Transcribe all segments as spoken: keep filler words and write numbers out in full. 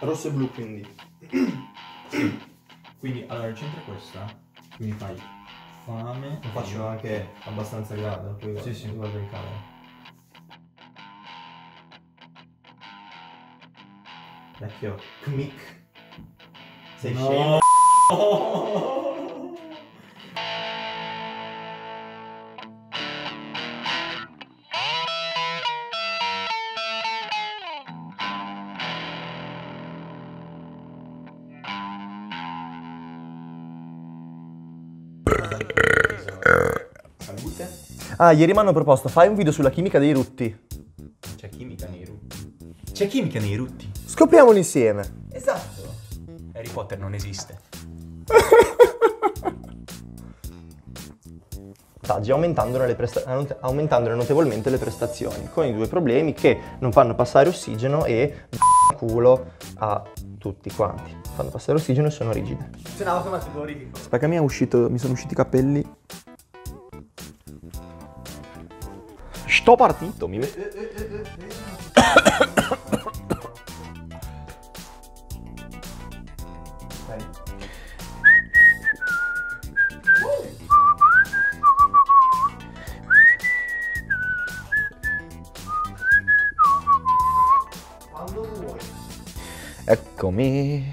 rosso e blu, quindi quindi allora il centro è questa, quindi fai fame, lo faccio io. Anche abbastanza grave, poi guarda, sì, sì. Guarda in camera. Vecchio Kmik, sei no. Scemo. Salute. Ah, ieri mi hanno proposto, fai un video sulla chimica dei rutti. C'è chimica nei rutti? C'è chimica nei rutti? Scopriamolo insieme. Esatto. Harry Potter non esiste. Aumentandone, le aumentandone notevolmente le prestazioni, con i due problemi che non fanno passare ossigeno e culo a tutti quanti. Fanno passare ossigeno e sono rigide. Funzionava come antipolorifico. Aspetta che mi è uscito, mi sono usciti i capelli. Sto partito, mi vedo. Eh, eh, eh, eh. Eccomi,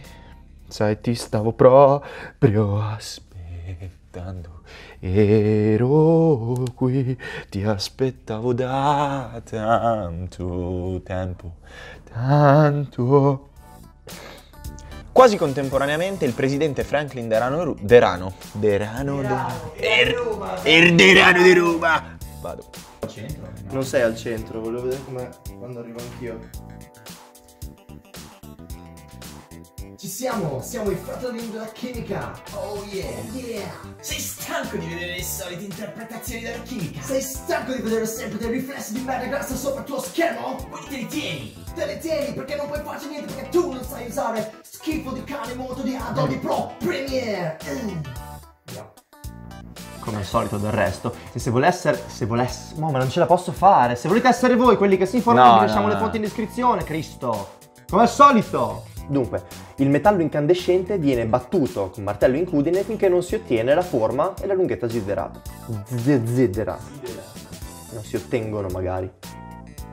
sai, ti stavo proprio aspettando, ero qui, ti aspettavo da tanto tempo, tanto. Quasi contemporaneamente il presidente Franklin Derano, Derano, Derano, Derano, Derano, er, Derano di Roma. Vado. Al centro? No. Non sei al centro, volevo vedere come quando arrivo anch'io. Ci siamo, siamo i fratelli della chimica! Oh yeah! Yeah! Sei stanco di vedere le solite interpretazioni della chimica? Sei stanco di vedere sempre dei riflessi di merda grassa sopra il tuo schermo? Quindi te li tieni! Te li tieni perché non puoi farci niente perché tu non sai usare schifo di cane moto di Adobe Pro Premiere! Mm. Yeah. Come al solito del resto, e se volesse, se volesse... No, ma non ce la posso fare! Se volete essere voi quelli che si informano, no, vi lasciamo no, le foto in descrizione, Cristo! Come al solito! Dunque, il metallo incandescente viene battuto con martello incudine finché non si ottiene la forma e la lunghezza desiderata. Desiderata. Non si ottengono magari.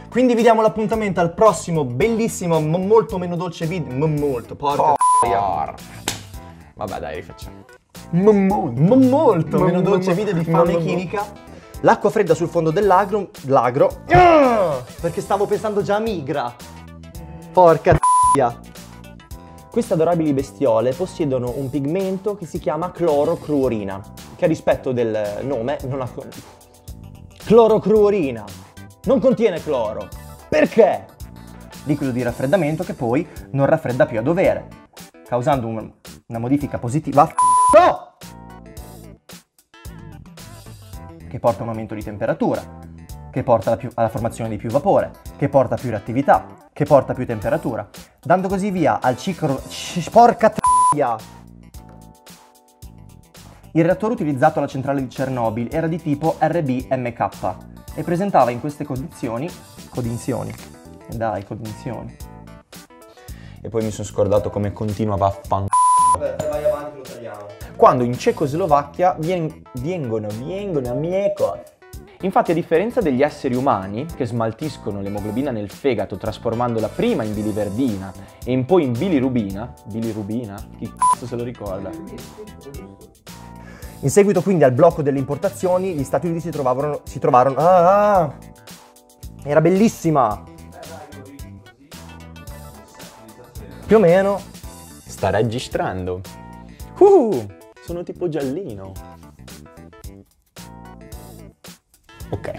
Quindi vi diamo l'appuntamento al prossimo bellissimo, molto meno dolce video. Molto, porca porca. Vabbè dai, rifacciamo. Molto meno dolce video di fame chimica. L'acqua fredda sul fondo dell'agro. L'agro. Perché stavo pensando già a migra. Porca t***a. Queste adorabili bestiole possiedono un pigmento che si chiama chlorocruorina, che a rispetto del nome non ha... Chlorocruorina! Non contiene cloro! Perché? Liquido di raffreddamento che poi non raffredda più a dovere, causando un... una modifica positiva... No! Che porta a un aumento di temperatura, che porta alla, più... alla formazione di più vapore, che porta a più reattività, che porta più temperatura, dando così via al ciclo... Porca t***a! Il reattore utilizzato alla centrale di Chernobyl era di tipo R B M K e presentava in queste condizioni... Codinzioni. Dai, codinzioni. E poi mi sono scordato come continuava a fan... Vabbè, vai avanti, lo tagliamo. Quando in Cecoslovacchia vien... viengono, viengono a mieco... Infatti, a differenza degli esseri umani, che smaltiscono l'emoglobina nel fegato trasformandola prima in biliverdina e in poi in bilirubina, bilirubina? Chi cazzo se lo ricorda? In seguito quindi al blocco delle importazioni, gli Stati Uniti si trovavano... Si trovarono, ah, ah, era bellissima! Più o meno... Sta registrando! Uh, sono tipo giallino! Ok,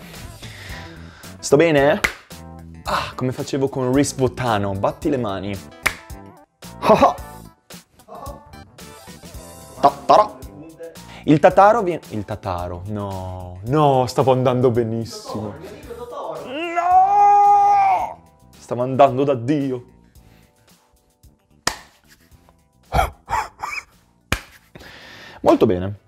sto bene? Ah, come facevo con Ris Botano, batti le mani. Oh oh. Tataro. Il tataro viene... Il tataro, no, no, stavo andando benissimo. No! Stavo andando da Dio. Molto bene.